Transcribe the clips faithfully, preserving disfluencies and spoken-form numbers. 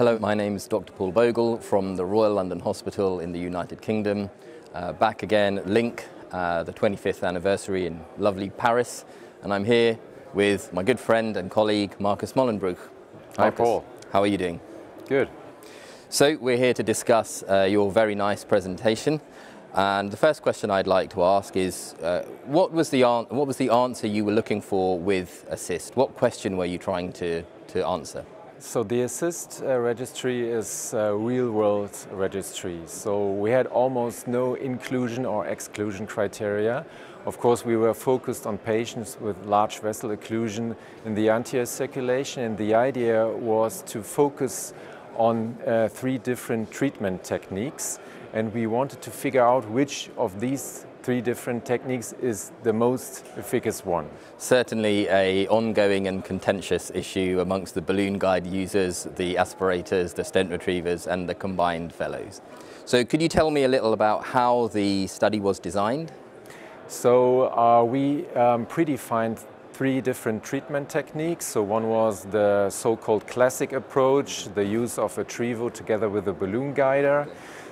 Hello, my name is Doctor Paul Bhogal from the Royal London Hospital in the United Kingdom. Uh, back again at LINNC, uh, the twenty-fifth anniversary in lovely Paris. And I'm here with my good friend and colleague, Marcus Möhlenbruch. Hi, Marcus. Paul. How are you doing? Good. So we're here to discuss uh, your very nice presentation. And the first question I'd like to ask is, uh, what was the an what was the answer you were looking for with ASSIST? What question were you trying to, to answer? So the ASSIST uh, registry is a real-world registry. So we had almost no inclusion or exclusion criteria. Of course, we were focused on patients with large vessel occlusion in the anterior circulation, and the idea was to focus on uh, three different treatment techniques, and we wanted to figure out which of these three different techniques is the most efficacious one. Certainly an ongoing and contentious issue amongst the balloon guide users, the aspirators, the stent retrievers and the combined fellows. So could you tell me a little about how the study was designed? So uh, we um, predefined three different treatment techniques. So one was the so-called classic approach, the use of a Trevo together with a balloon guider.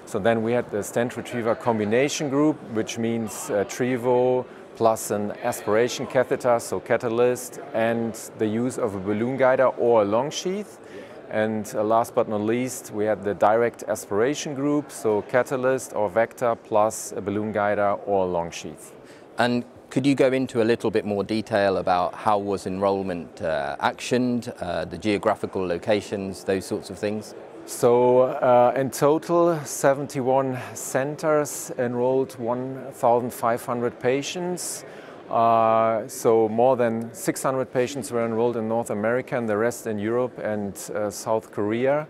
So then we had the stent retriever combination group, which means a Trevo plus an aspiration catheter, so catalyst, and the use of a balloon guider or a long sheath. And last but not least, we had the direct aspiration group, so catalyst or vector plus a balloon guider or a long sheath. And could you go into a little bit more detail about how was enrollment uh, actioned, uh, the geographical locations, those sorts of things? So uh, in total, seventy-one centers enrolled one thousand five hundred patients. Uh, so more than six hundred patients were enrolled in North America and the rest in Europe and uh, South Korea.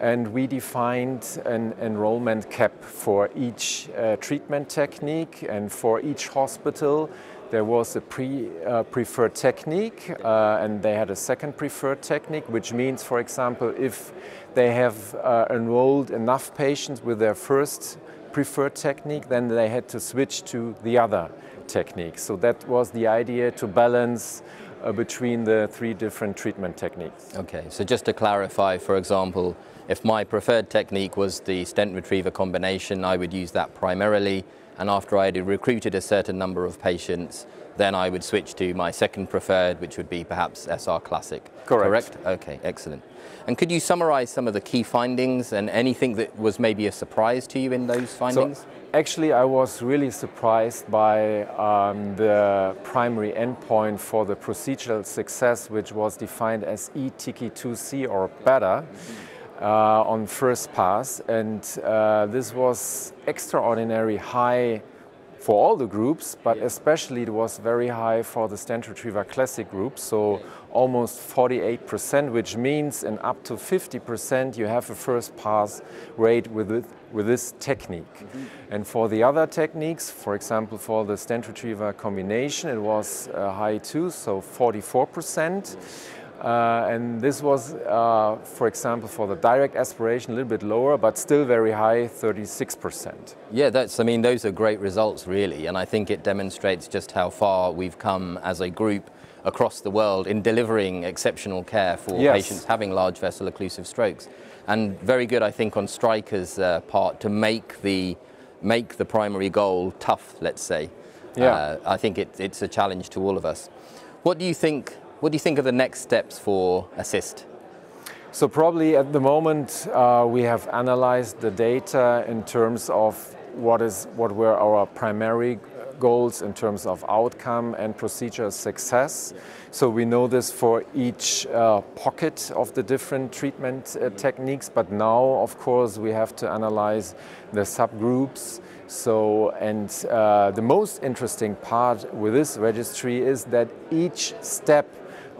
And we defined an enrollment cap for each uh, treatment technique, and for each hospital there was a pre, uh, preferred technique uh, and they had a second preferred technique, which means, for example, if they have uh, enrolled enough patients with their first preferred technique, then they had to switch to the other technique. So that was the idea, to balance uh, between the three different treatment techniques. Okay, so just to clarify, for example, if my preferred technique was the stent retriever combination, I would use that primarily, and after I had recruited a certain number of patients, then I would switch to my second preferred, which would be perhaps S R Classic. Correct. Correct? Okay, excellent. And could you summarize some of the key findings and anything that was maybe a surprise to you in those findings? So, actually, I was really surprised by um, the primary endpoint for the procedural success, which was defined as e T I C I two C or better. Mm-hmm. Uh, on first pass, and uh, this was extraordinarily high for all the groups, but especially it was very high for the stent retriever classic group, so almost forty-eight percent, which means in up to fifty percent you have a first pass rate with it, with this technique. Mm-hmm. And for the other techniques, for example for the stent retriever combination, it was uh, high too, so forty-four percent. Uh, and this was, uh, for example, for the direct aspiration, a little bit lower, but still very high, thirty-six percent. Yeah, that's, I mean, those are great results, really. And I think it demonstrates just how far we've come as a group across the world in delivering exceptional care for yes. patients having large vessel occlusive strokes. And very good, I think, on Stryker's uh, part to make the, make the primary goal tough, let's say. Yeah. Uh, I think it, it's a challenge to all of us. What do you think... What do you think of the next steps for ASSIST? So probably at the moment uh, we have analyzed the data in terms of what is what were our primary goals in terms of outcome and procedure success. So we know this for each uh, pocket of the different treatment uh, techniques, but now of course we have to analyze the subgroups. So, and uh, the most interesting part with this registry is that each step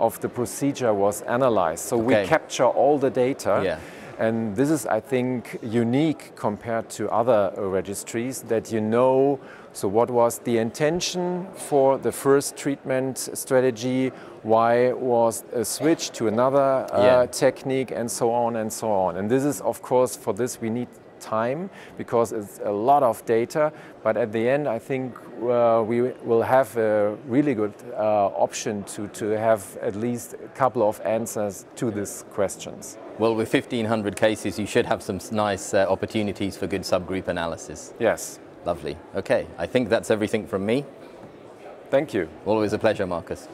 of the procedure was analyzed. So okay. we capture all the data. Yeah. And this is, I think, unique compared to other registries, that you know, so what was the intention for the first treatment strategy, why was a switch to another uh, yeah. technique, and so on and so on. And this is, of course, for this we need time because it's a lot of data, but at the end I think uh, we will have a really good uh, option to, to have at least a couple of answers to these questions. Well, with fifteen hundred cases you should have some nice uh, opportunities for good subgroup analysis. Yes. Lovely. Okay, I think that's everything from me. Thank you. Always a pleasure, Marcus.